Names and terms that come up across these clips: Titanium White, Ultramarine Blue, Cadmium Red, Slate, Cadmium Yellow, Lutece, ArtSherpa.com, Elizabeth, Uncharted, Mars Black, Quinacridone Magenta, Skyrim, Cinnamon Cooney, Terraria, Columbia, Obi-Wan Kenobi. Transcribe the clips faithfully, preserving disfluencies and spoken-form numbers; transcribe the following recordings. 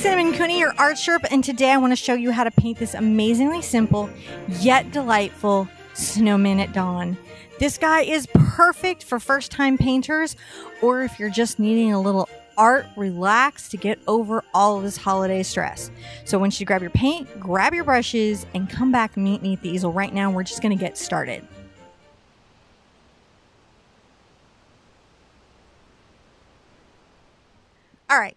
Cinnamon Cooney, your art Sherpa, and today I want to show you how to paint this amazingly simple yet delightful snowman at dawn. This guy is perfect for first-time painters, or if you're just needing a little art relax to get over all of this holiday stress. So once you grab your paint, grab your brushes, and come back and meet me at the easel. Right now, we're just going to get started. All right.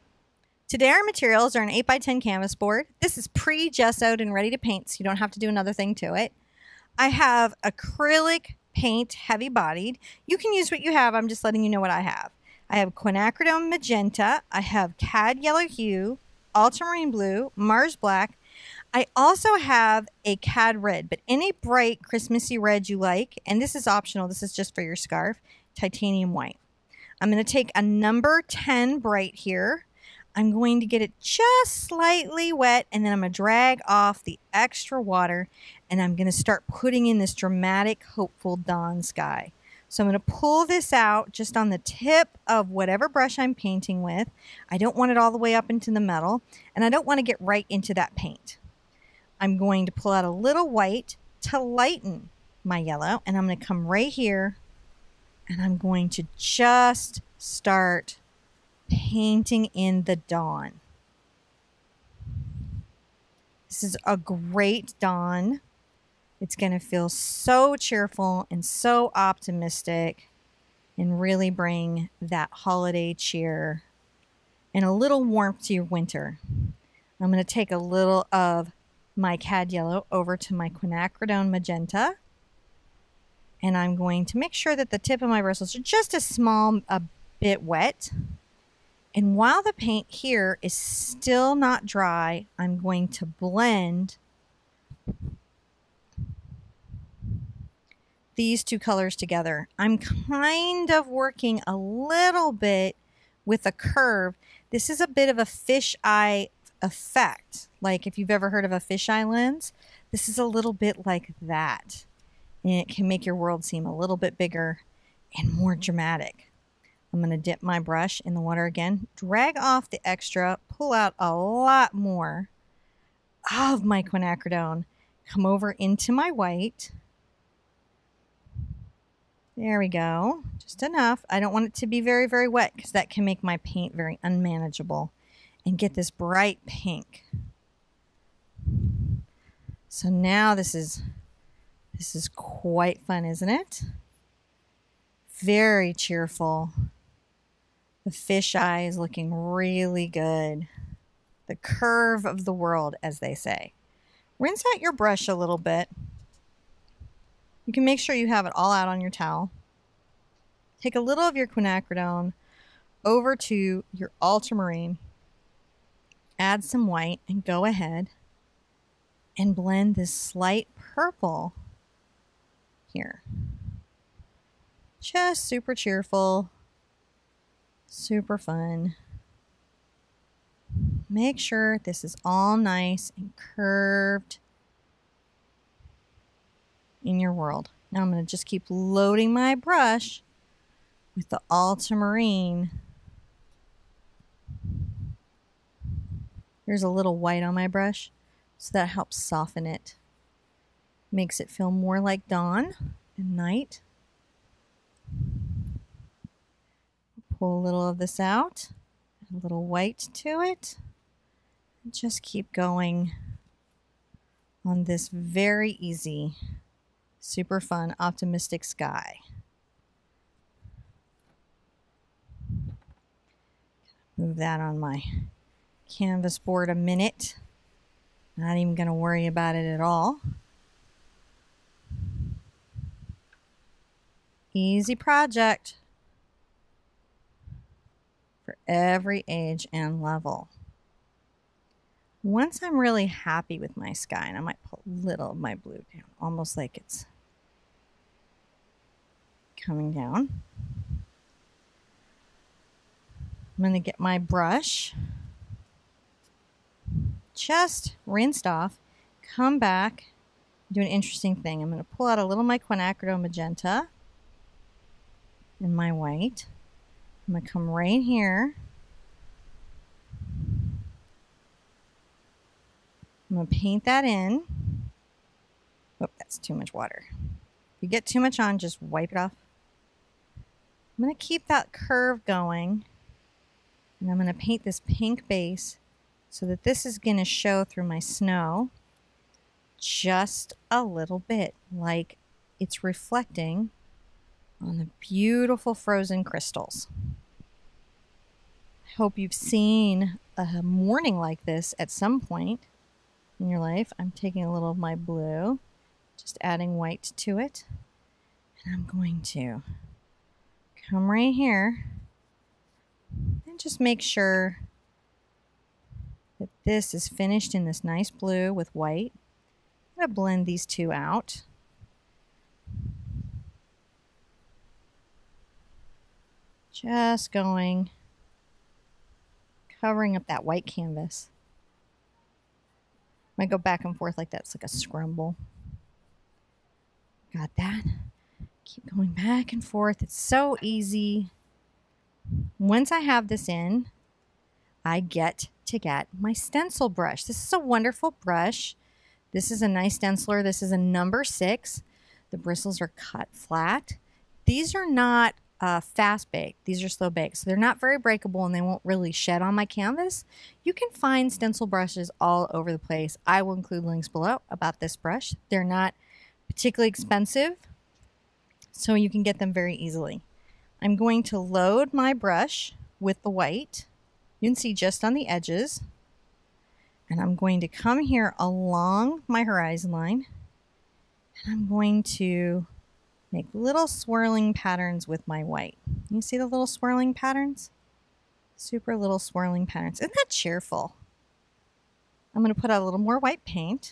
Today our materials are an eight by ten canvas board. This is pre-gessoed and ready to paint, so you don't have to do another thing to it. I have acrylic paint, heavy-bodied. You can use what you have. I'm just letting you know what I have. I have Quinacridone Magenta. I have Cad Yellow Hue, Ultramarine Blue, Mars Black. I also have a Cad Red, but any bright Christmassy red you like, and this is optional. This is just for your scarf, Titanium White. I'm going to take a number ten bright here. I'm going to get it just slightly wet, and then I'm going to drag off the extra water, and I'm going to start putting in this dramatic, hopeful dawn sky. So I'm going to pull this out just on the tip of whatever brush I'm painting with. I don't want it all the way up into the metal, and I don't want to get right into that paint. I'm going to pull out a little white to lighten my yellow, and I'm going to come right here, and I'm going to just start painting in the dawn. This is a great dawn. It's going to feel so cheerful and so optimistic and really bring that holiday cheer and a little warmth to your winter. I'm going to take a little of my Cad Yellow over to my Quinacridone Magenta, and I'm going to make sure that the tip of my bristles are just a small a bit wet. And while the paint here is still not dry, I'm going to blend these two colors together. I'm kind of working a little bit with a curve. This is a bit of a fisheye effect. Like if you've ever heard of a fisheye lens, this is a little bit like that. And it can make your world seem a little bit bigger and more dramatic. I'm going to dip my brush in the water again, drag off the extra, pull out a lot more of my quinacridone, come over into my white. There we go. Just enough. I don't want it to be very, very wet because that can make my paint very unmanageable and get this bright pink. So now this is, this is quite fun, isn't it? Very cheerful. The fish eye is looking really good. The curve of the world, as they say. Rinse out your brush a little bit. You can make sure you have it all out on your towel. Take a little of your quinacridone over to your ultramarine. Add some white and go ahead and blend this slight purple here. Just super cheerful. Super fun. Make sure this is all nice and curved in your world. Now I'm going to just keep loading my brush with the ultramarine. There's a little white on my brush, so that helps soften it. Makes it feel more like dawn and night. Pull a little of this out, a little white to it, and just keep going on this very easy, super fun, optimistic sky. Move that on my canvas board a minute. Not even going to worry about it at all. Easy project for every age and level. Once I'm really happy with my sky, and I might put a little of my blue down, almost like it's coming down. I'm going to get my brush just rinsed off, come back, do an interesting thing. I'm going to pull out a little of my Quinacridone Magenta and my white. I'm going to come right here I'm going to paint that in. Oh, that's too much water. If you get too much on, just wipe it off. I'm going to keep that curve going. And I'm going to paint this pink base so that this is going to show through my snow just a little bit, like it's reflecting on the beautiful frozen crystals. I hope you've seen a morning like this at some point in your life. I'm taking a little of my blue, just adding white to it, and I'm going to come right here and just make sure that this is finished in this nice blue with white. I'm going to blend these two out. Just going, covering up that white canvas. Might go back and forth like that. It's like a scramble. Got that. Keep going back and forth. It's so easy. Once I have this in, I get to get my stencil brush. This is a wonderful brush. This is a nice stenciler. This is a number six. The bristles are cut flat. These are not uh, fast baked. These are slow baked. So they're not very breakable and they won't really shed on my canvas. You can find stencil brushes all over the place. I will include links below about this brush. They're not particularly expensive, so you can get them very easily. I'm going to load my brush with the white. You can see just on the edges. And I'm going to come here along my horizon line, and I'm going to make little swirling patterns with my white. You see the little swirling patterns? Super little swirling patterns. Isn't that cheerful? I'm going to put out a little more white paint.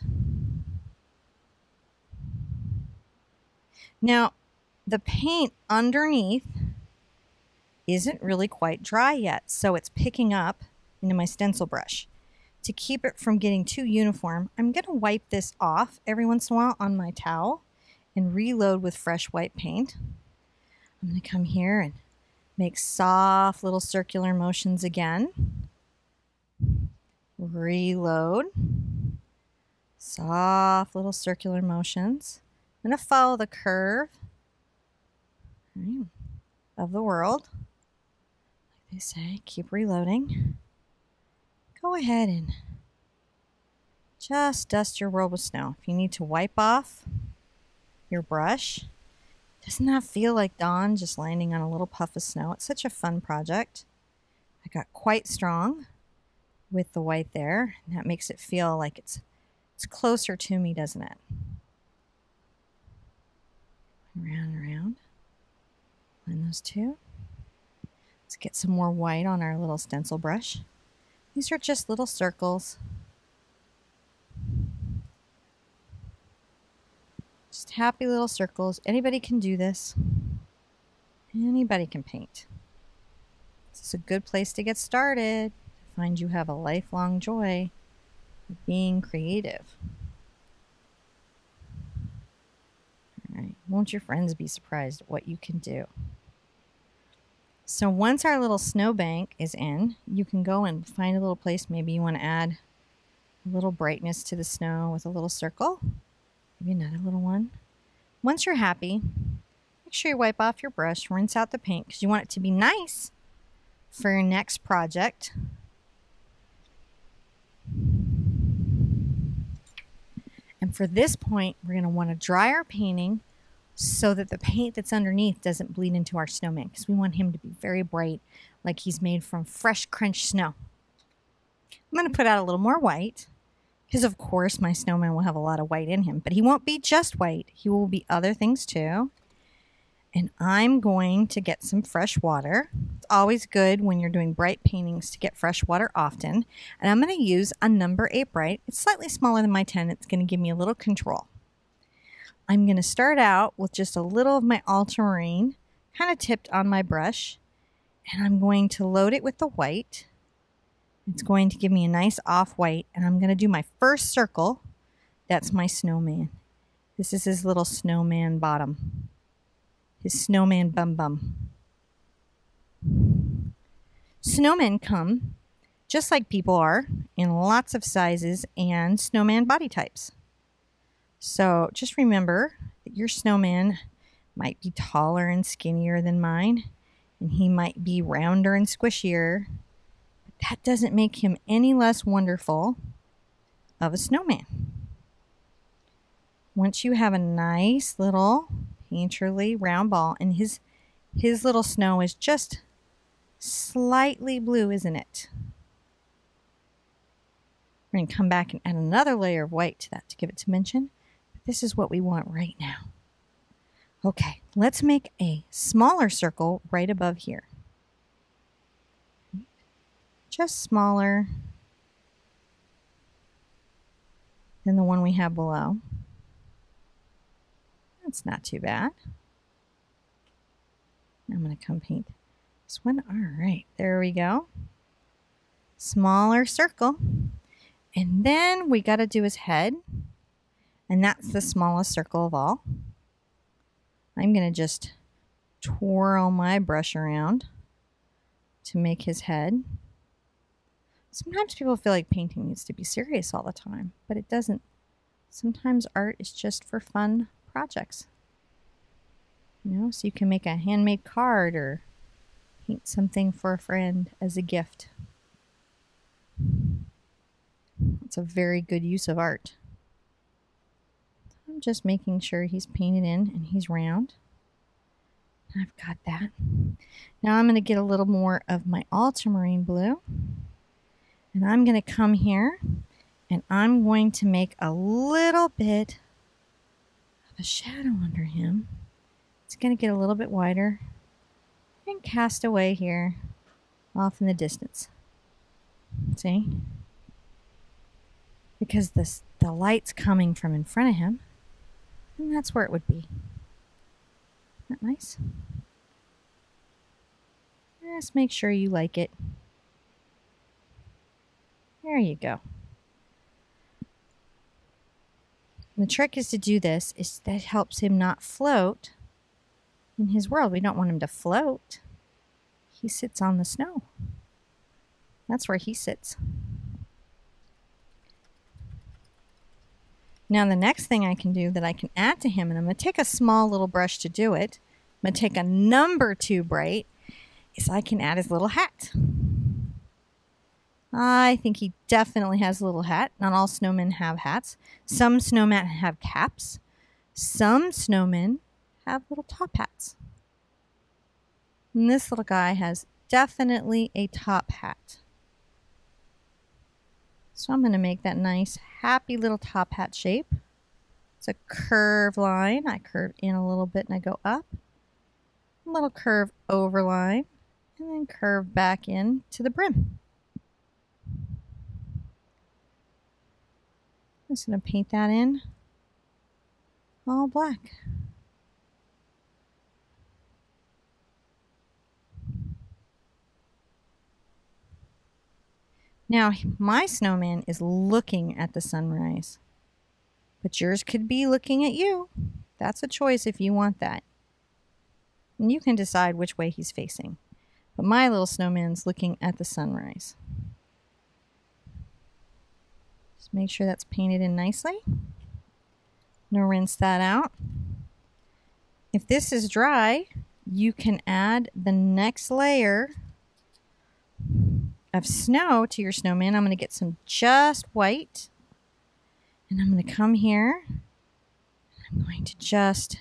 Now, the paint underneath isn't really quite dry yet, so it's picking up into my stencil brush. To keep it from getting too uniform, I'm going to wipe this off every once in a while on my towel and reload with fresh white paint. I'm going to come here and make soft little circular motions again. Reload. Soft little circular motions. I'm going to follow the curve of the world. Like they say, keep reloading. Go ahead and just dust your world with snow. If you need to wipe off your brush, doesn't that feel like dawn just landing on a little puff of snow? It's such a fun project. I got quite strong with the white there, and that makes it feel like it's, it's closer to me, doesn't it? Around and around. Blend those two. Let's get some more white on our little stencil brush. These are just little circles. Just happy little circles. Anybody can do this. Anybody can paint. This is a good place to get started. Find you have a lifelong joy of being creative. All right. Won't your friends be surprised at what you can do? So once our little snowbank is in, you can go and find a little place. Maybe you want to add a little brightness to the snow with a little circle. Maybe another little one. Once you're happy, make sure you wipe off your brush, rinse out the paint, because you want it to be nice for your next project. And for this point, we're going to want to dry our painting so that the paint that's underneath doesn't bleed into our snowman, because we want him to be very bright, like he's made from fresh crunch snow. I'm going to put out a little more white, because of course my snowman will have a lot of white in him, but he won't be just white. He will be other things too. And I'm going to get some fresh water. It's always good when you're doing bright paintings to get fresh water often. And I'm going to use a number eight bright. It's slightly smaller than my ten. It's going to give me a little control. I'm going to start out with just a little of my ultramarine, kind of tipped on my brush, and I'm going to load it with the white. It's going to give me a nice off-white, and I'm going to do my first circle. That's my snowman. This is his little snowman bottom, his snowman bum bum. Snowmen come just like people are, in lots of sizes and snowman body types. So just remember that your snowman might be taller and skinnier than mine, and he might be rounder and squishier, but that doesn't make him any less wonderful of a snowman. Once you have a nice little painterly round ball, and his his little snow is just slightly blue, isn't it? We're going to come back and add another layer of white to that to give it dimension. But this is what we want right now. Okay, let's make a smaller circle right above here. Just smaller than the one we have below. That's not too bad. I'm going to come paint this one. All right, there we go. Smaller circle. And then we got to do his head. And that's the smallest circle of all. I'm going to just twirl my brush around to make his head. Sometimes people feel like painting needs to be serious all the time, but it doesn't. Sometimes art is just for fun projects. You know, so you can make a handmade card or paint something for a friend as a gift. It's a very good use of art. I'm just making sure he's painted in and he's round. I've got that. Now I'm going to get a little more of my ultramarine blue. And I'm going to come here and I'm going to make a little bit of a shadow under him. It's going to get a little bit wider and cast away here off in the distance. See? Because this, the light's coming from in front of him, and that's where it would be. Isn't that nice? Just make sure you like it. There you go. And the trick is to do this, is that helps him not float in his world. We don't want him to float. He sits on the snow. That's where he sits. Now the next thing I can do that I can add to him, and I'm going to take a small little brush to do it, I'm going to take a number two bright, is I can add his little hat. I think he definitely has a little hat. Not all snowmen have hats. Some snowmen have caps. Some snowmen have little top hats. And this little guy has definitely a top hat. So I'm going to make that nice, happy little top hat shape. It's a curve line. I curve in a little bit and I go up. A little curve over line. And then curve back in to the brim. I'm just going to paint that in all black. Now, my snowman is looking at the sunrise, but yours could be looking at you. That's a choice if you want that. And you can decide which way he's facing. But my little snowman's looking at the sunrise. Just make sure that's painted in nicely. Now rinse that out. If this is dry, you can add the next layer of snow to your snowman. I'm going to get some just white, and I'm going to come here. I'm going to just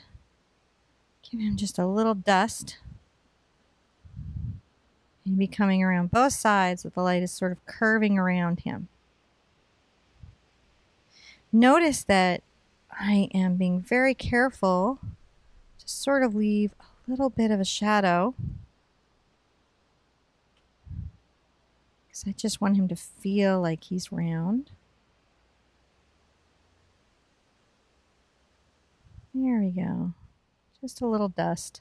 give him just a little dust. He'll be coming around both sides with the light is sort of curving around him. Notice that I am being very careful to sort of leave a little bit of a shadow. I just want him to feel like he's round. There we go. Just a little dust.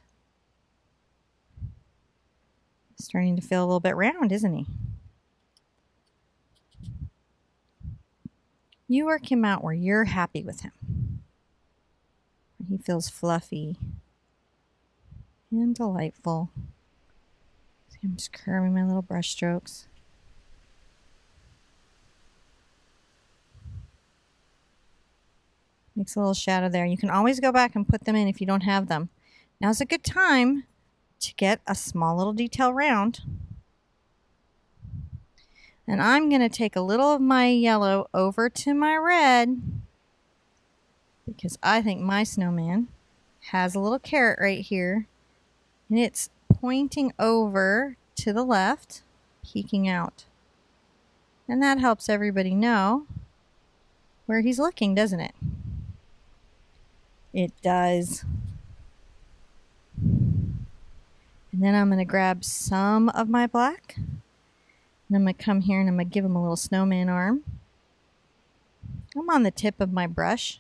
Starting to feel a little bit round, isn't he? You work him out where you're happy with him. He feels fluffy and delightful. See, I'm just curving my little brush strokes. Makes a little shadow there. You can always go back and put them in if you don't have them. Now's a good time to get a small little detail round. And I'm going to take a little of my yellow over to my red, because I think my snowman has a little carrot right here, and it's pointing over to the left, peeking out. And that helps everybody know where he's looking, doesn't it? It does. And then I'm going to grab some of my black, and I'm going to come here and I'm going to give him a little snowman arm. I'm on the tip of my brush.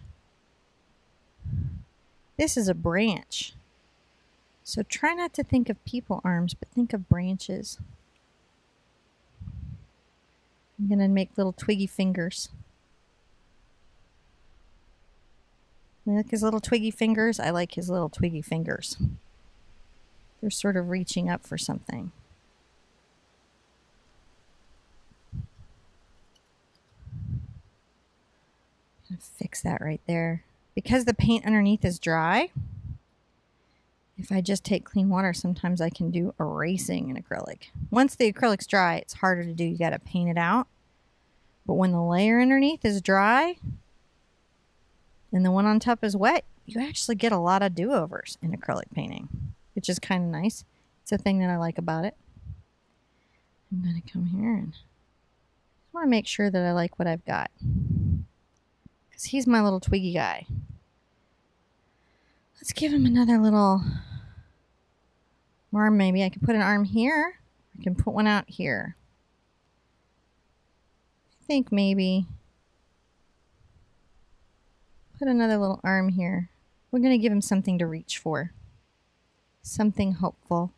This is a branch. So try not to think of people arms, but think of branches. I'm going to make little twiggy fingers. I like his little twiggy fingers. I like his little twiggy fingers. They're sort of reaching up for something. I'm going to fix that right there. Because the paint underneath is dry, if I just take clean water, sometimes I can do erasing in acrylic. Once the acrylic's dry, it's harder to do. You gotta paint it out. But when the layer underneath is dry and the one on top is wet, you actually get a lot of do-overs in acrylic painting, which is kind of nice. It's a thing that I like about it. I'm gonna come here and I wanna make sure that I like what I've got. Because he's my little twiggy guy. Let's give him another little arm maybe. I can put an arm here. I can put one out here. I think maybe put another little arm here. We're going to give him something to reach for. Something hopeful.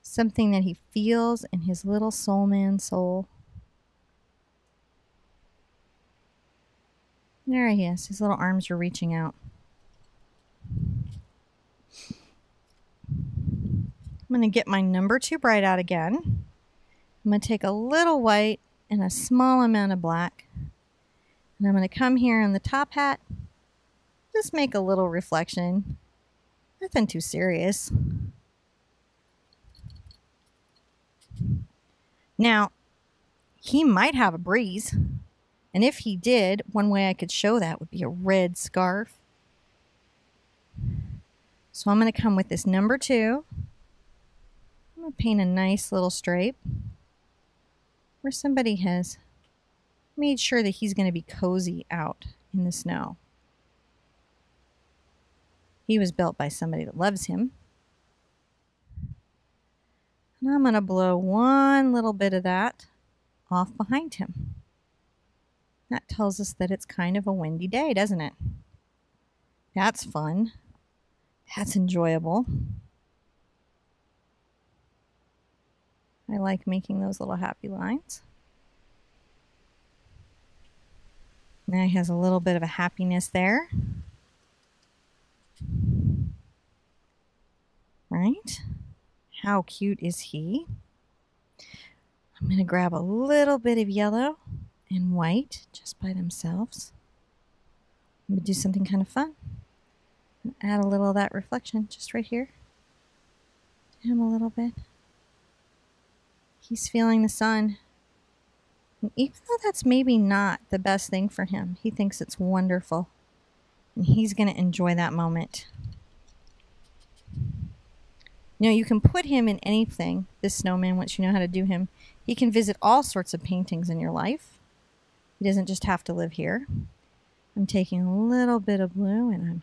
Something that he feels in his little soul man soul. There he is. His little arms are reaching out. I'm going to get my number two bright out again. I'm going to take a little white and a small amount of black. And I'm going to come here on the top hat. Just make a little reflection. Nothing too serious. Now, he might have a breeze. And if he did, one way I could show that would be a red scarf. So I'm going to come with this number two. I'm going to paint a nice little stripe where somebody has made sure that he's going to be cozy out in the snow. He was built by somebody that loves him. And I'm going to blow one little bit of that off behind him. That tells us that it's kind of a windy day, doesn't it? That's fun. That's enjoyable. I like making those little happy lines. Now he has a little bit of a happiness there. Right? How cute is he? I'm going to grab a little bit of yellow and white just by themselves. I'm going to do something kind of fun. Add a little of that reflection just right here to him a little bit. He's feeling the sun. And even though that's maybe not the best thing for him, he thinks it's wonderful. And he's going to enjoy that moment. You know, you can put him in anything, this snowman, once you know how to do him. He can visit all sorts of paintings in your life. He doesn't just have to live here. I'm taking a little bit of blue and I'm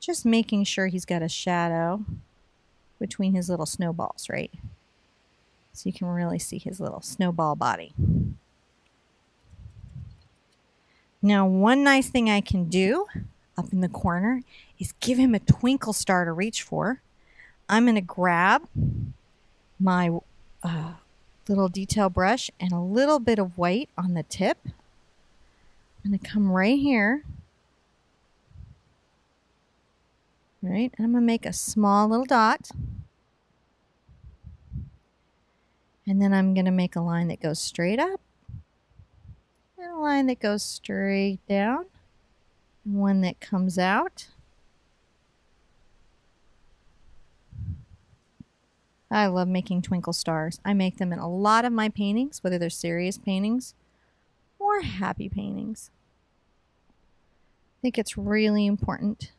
just making sure he's got a shadow between his little snowballs, right? So you can really see his little snowball body. Now, one nice thing I can do up in the corner is give him a twinkle star to reach for. I'm going to grab my uh, little detail brush and a little bit of white on the tip. I'm going to come right here. Right, I'm going to make a small little dot. And then I'm going to make a line that goes straight up. And a line that goes straight down. one that comes out. I love making twinkle stars. I make them in a lot of my paintings, whether they're serious paintings or happy paintings. I think it's really important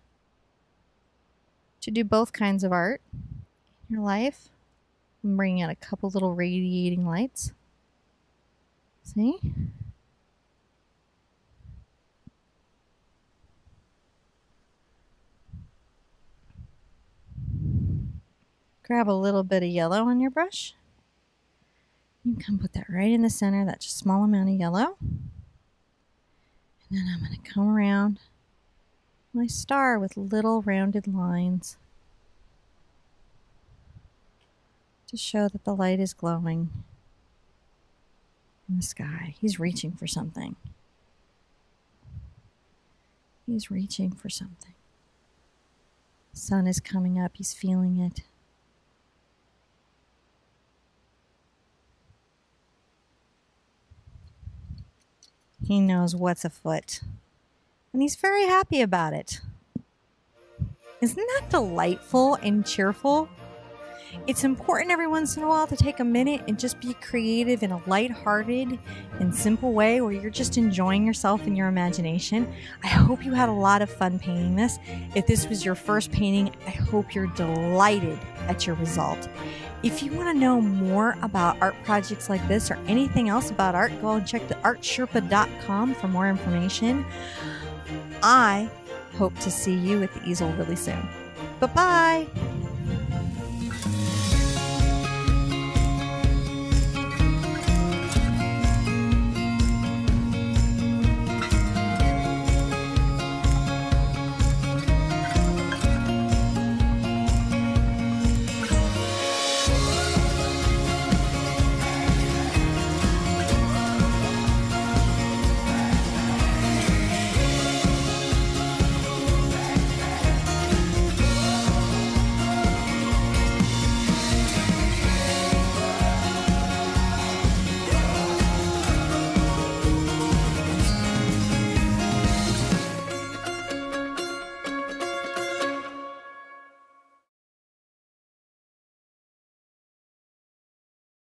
to do both kinds of art in your life. I'm bringing out a couple little radiating lights. See? Grab a little bit of yellow on your brush. You can put that right in the center, that just small amount of yellow. And then I'm going to come around my star with little rounded lines to show that the light is glowing in the sky. He's reaching for something. He's reaching for something. The sun is coming up. He's feeling it. He knows what's afoot, and he's very happy about it. Isn't that delightful and cheerful? It's important every once in a while to take a minute and just be creative in a lighthearted and simple way where you're just enjoying yourself in your imagination. I hope you had a lot of fun painting this. If this was your first painting, I hope you're delighted at your result. If you want to know more about art projects like this or anything else about art, go and check the Art Sherpa dot com for more information. I hope to see you at the easel really soon. Bye-bye!